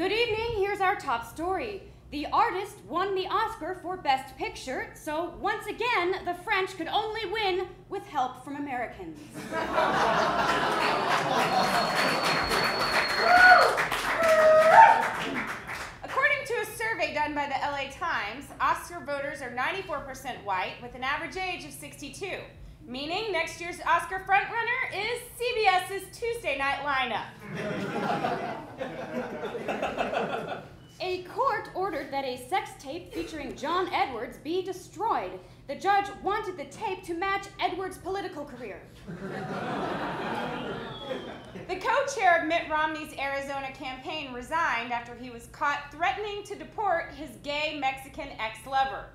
Good evening, here's our top story. The Artist won the Oscar for Best Picture, so once again, the French could only win with help from Americans. According to a survey done by the LA Times, Oscar voters are 94% white with an average age of 62, meaning next year's Oscar frontrunner is CBS's Tuesday night lineup. A court ordered that a sex tape featuring John Edwards be destroyed. The judge wanted the tape to match Edwards' political career. The co-chair of Mitt Romney's Arizona campaign resigned after he was caught threatening to deport his gay Mexican ex-lover.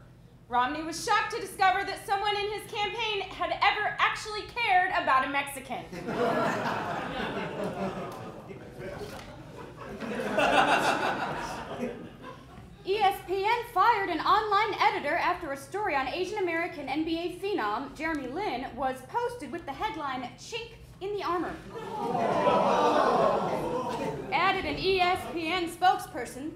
Romney was shocked to discover that someone in his campaign had ever actually cared about a Mexican. ESPN fired an online editor after a story on Asian American NBA phenom Jeremy Lin was posted with the headline, "Chink in the Armor." Added an ESPN spokesperson.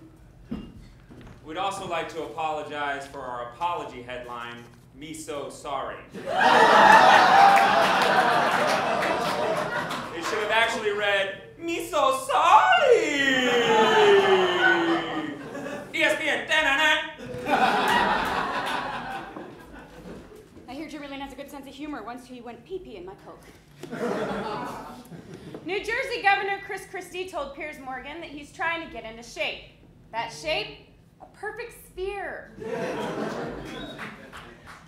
We'd also like to apologize for our apology headline, "Me So Sorry." It should have actually read, "Me So Sorry." ESPN. I hear Jeremy Lin has a good sense of humor once he went pee-pee in my Coke. New Jersey Governor Chris Christie told Piers Morgan that he's trying to get into shape. That shape? A perfect sphere.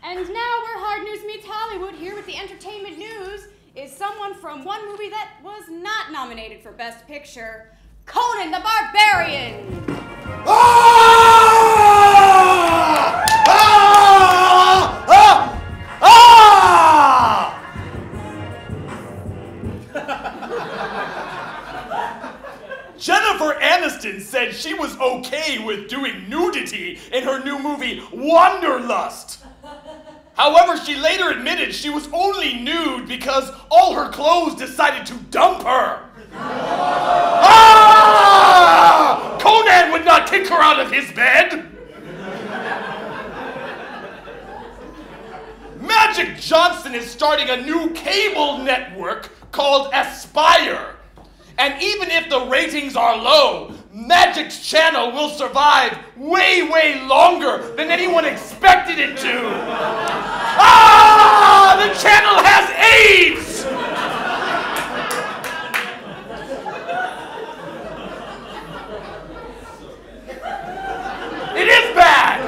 And now where Hard News meets Hollywood, here with the entertainment news, is someone from one movie that was not nominated for Best Picture, Conan the Barbarian. Ah! Ah! Ah! Ah! Jennifer Aniston said she was okay with doing nudity in her new movie, Wanderlust. However, she later admitted she was only nude because all her clothes decided to dump her. Ah! Conan would not kick her out of his bed. Magic Johnson is starting a new cable network called Aspire. And even if the ratings are low, Magic's channel will survive way, way longer than anyone expected it to. Ah! The channel has AIDS! It is bad!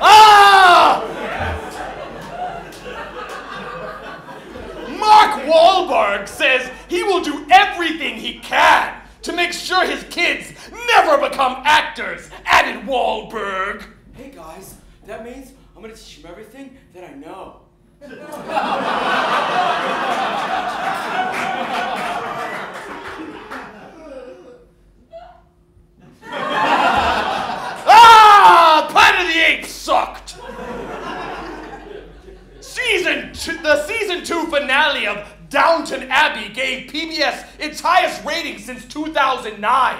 Ah! Mark Wahlberg says he will do everything he can to make sure his kids never become actors, added Wahlberg. Hey guys, that means I'm gonna teach him everything that I know. Ah! Planet of the Apes sucked! The season 2 finale of Downton Abbey gave PBS its highest rating since 2009,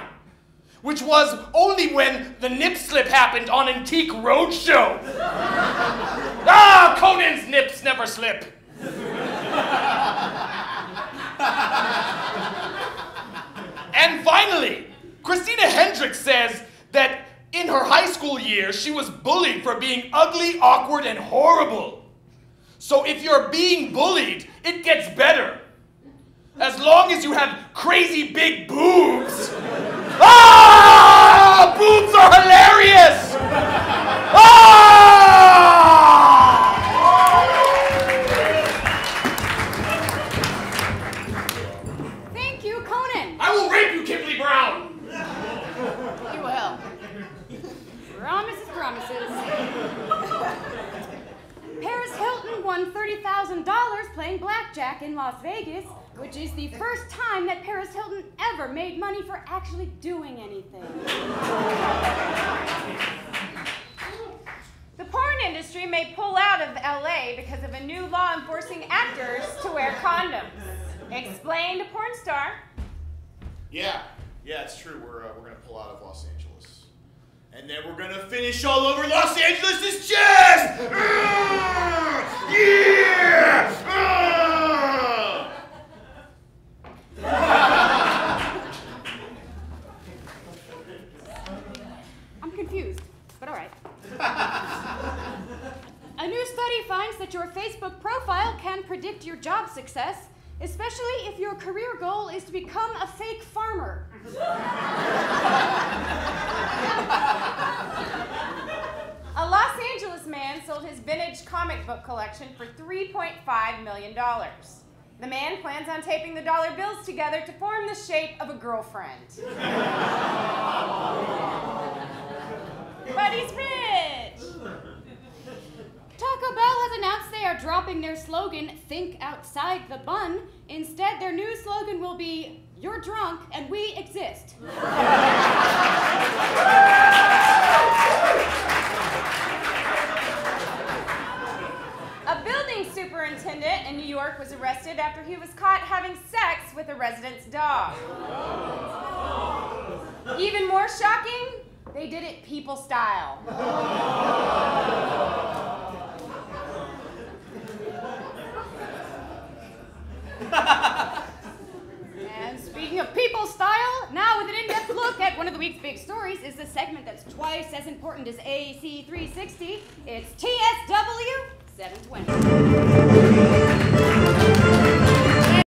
which was only when the nip slip happened on Antique Roadshow. Ah, Conan's nips never slip. And finally, Christina Hendricks says that in her high school years, she was bullied for being ugly, awkward, and horrible. So if you're being bullied, it gets better. As long as you have crazy big boobs. Ah! Boobs are hilarious! Ah! Thank you, Conan. I will rape you, Kimberly Brown. You will. Promises, promises. Paris Hilton won $30,000 playing blackjack in Las Vegas, which is the first time that Paris Hilton ever made money for actually doing anything. The porn industry may pull out of LA because of a new law enforcing actors to wear condoms. Explain to porn star. Yeah, it's true. We're going to pull out of Los Angeles. And then we're going to finish all over Los Angeles' chest! Yeah! I'm confused, but all right. A new study finds that your Facebook profile can predict your job success, especially if your career goal is to become a fake farmer. A Los Angeles man sold his vintage comic book collection for $3.5 million. The man plans on taping the dollar bills together to form the shape of a girlfriend. But he's rich! Taco Bell has announced they are dropping their slogan, "Think Outside the Bun." Instead, their new slogan will be, "You're drunk and we exist." A building superintendent in New York was arrested after he was caught having sex with a resident's dog. Even more shocking, they did it people style. And speaking of people style, now with an in-depth look at one of the week's big stories is the segment that's twice as important as AC 360. It's TSW 720.